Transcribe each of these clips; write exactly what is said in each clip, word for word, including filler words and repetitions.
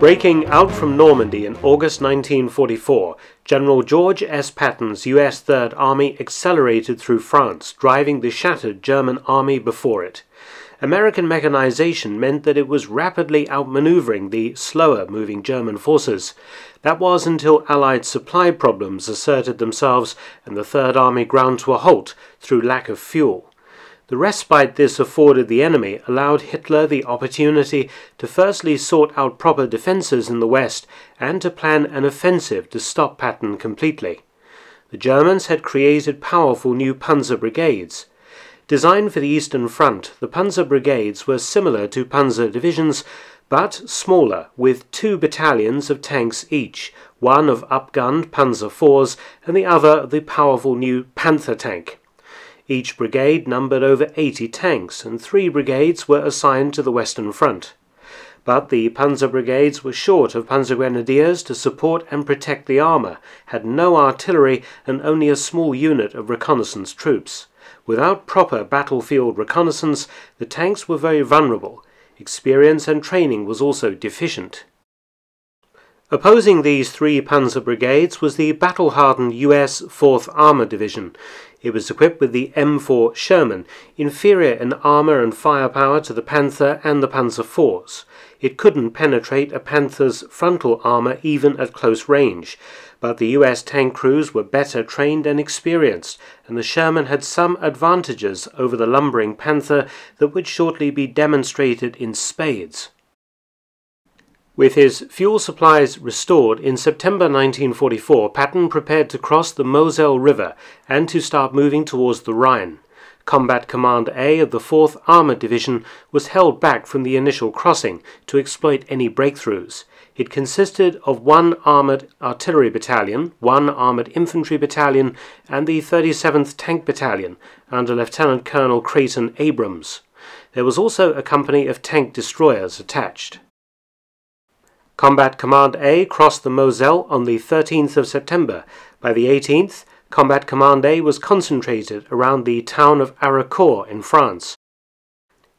Breaking out from Normandy in August nineteen forty-four, General George S. Patton's U S Third Army accelerated through France, driving the shattered German army before it. American mechanization meant that it was rapidly outmaneuvering the slower-moving German forces. That was until Allied supply problems asserted themselves and the Third Army ground to a halt through lack of fuel. The respite this afforded the enemy allowed Hitler the opportunity to firstly sort out proper defences in the West and to plan an offensive to stop Patton completely. The Germans had created powerful new Panzer Brigades. Designed for the Eastern Front, the Panzer Brigades were similar to Panzer Divisions, but smaller, with two battalions of tanks each, one of upgunned Panzer fours and the other the powerful new Panther Tank. Each brigade numbered over eighty tanks, and three brigades were assigned to the Western Front. But the Panzer Brigades were short of Panzergrenadiers to support and protect the armour, had no artillery and only a small unit of reconnaissance troops. Without proper battlefield reconnaissance, the tanks were very vulnerable. Experience and training was also deficient. Opposing these three Panzer Brigades was the battle-hardened U S fourth Armored Division. It was equipped with the M four Sherman, inferior in armour and firepower to the Panther and the Panzer fours. It couldn't penetrate a Panther's frontal armour even at close range, but the U S tank crews were better trained and experienced, and the Sherman had some advantages over the lumbering Panther that would shortly be demonstrated in spades. With his fuel supplies restored, in September nineteen forty-four, Patton prepared to cross the Moselle River and to start moving towards the Rhine. Combat Command A of the fourth Armored Division was held back from the initial crossing to exploit any breakthroughs. It consisted of one Armored Artillery Battalion, one Armored Infantry Battalion, and the thirty-seventh Tank Battalion, under Lieutenant Colonel Creighton Abrams. There was also a company of tank destroyers attached. Combat Command A crossed the Moselle on the thirteenth of September. By the eighteenth, Combat Command A was concentrated around the town of Arracourt in France.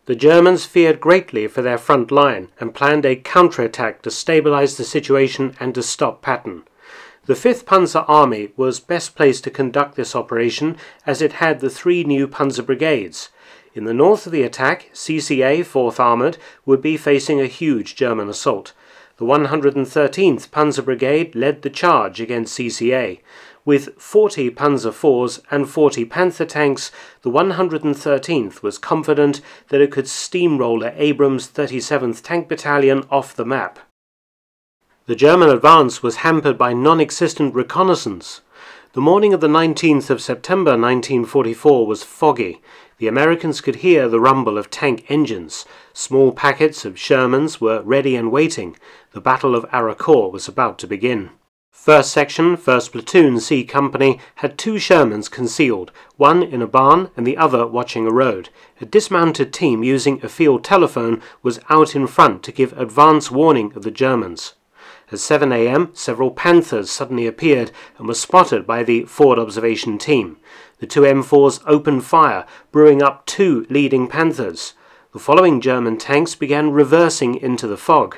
The Germans feared greatly for their front line and planned a counterattack to stabilize the situation and to stop Patton. The fifth Panzer Army was best placed to conduct this operation as it had the three new Panzer Brigades. In the north of the attack, C C A fourth Armored would be facing a huge German assault. The one hundred thirteenth Panzer Brigade led the charge against C C A. With forty Panzer fours and forty Panther tanks, the one hundred thirteenth was confident that it could steamroller Abrams' thirty-seventh Tank Battalion off the map. The German advance was hampered by non-existent reconnaissance. The morning of the nineteenth of September nineteen forty-four was foggy. The Americans could hear the rumble of tank engines. Small packets of Shermans were ready and waiting. The Battle of Arracourt was about to begin. First Section, First Platoon, C Company, had two Shermans concealed, one in a barn and the other watching a road. A dismounted team using a field telephone was out in front to give advance warning of the Germans. At seven A M, several Panthers suddenly appeared and were spotted by the forward observation team. The two M fours opened fire, brewing up two leading Panthers. The following German tanks began reversing into the fog.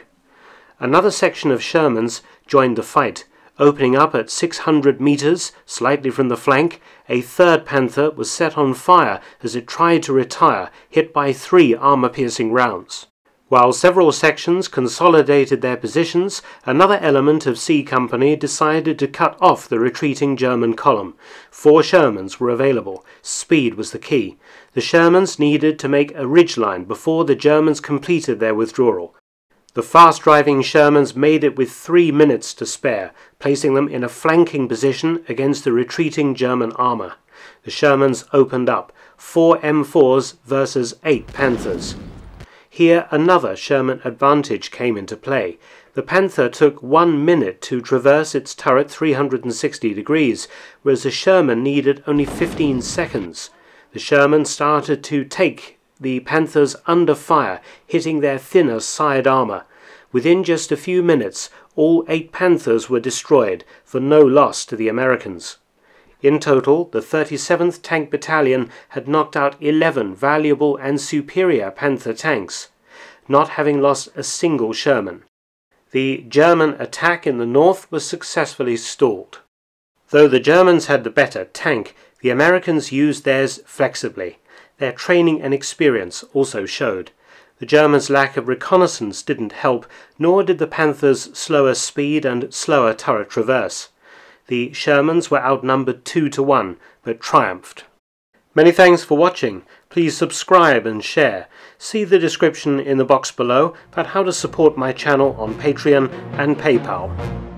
Another section of Shermans joined the fight, opening up at six hundred metres, slightly from the flank. A third Panther was set on fire as it tried to retire, hit by three armour-piercing rounds. While several sections consolidated their positions, another element of C Company decided to cut off the retreating German column. Four Shermans were available. Speed was the key. The Shermans needed to make a ridgeline before the Germans completed their withdrawal. The fast-driving Shermans made it with three minutes to spare, placing them in a flanking position against the retreating German armour. The Shermans opened up. Four M fours versus eight Panthers. Here another Sherman advantage came into play. The Panther took one minute to traverse its turret three hundred sixty degrees, whereas the Sherman needed only fifteen seconds. The Sherman started to take the Panthers under fire, hitting their thinner side armour. Within just a few minutes, all eight Panthers were destroyed for no loss to the Americans. In total, the thirty-seventh Tank Battalion had knocked out eleven valuable and superior Panther tanks, not having lost a single Sherman. The German attack in the north was successfully stalled. Though the Germans had the better tank, the Americans used theirs flexibly. Their training and experience also showed. The Germans' lack of reconnaissance didn't help, nor did the Panthers' slower speed and slower turret traverse. The Shermans were outnumbered two to one, but triumphed. Many thanks for watching. Please subscribe and share. See the description in the box below about how to support my channel on Patreon and PayPal.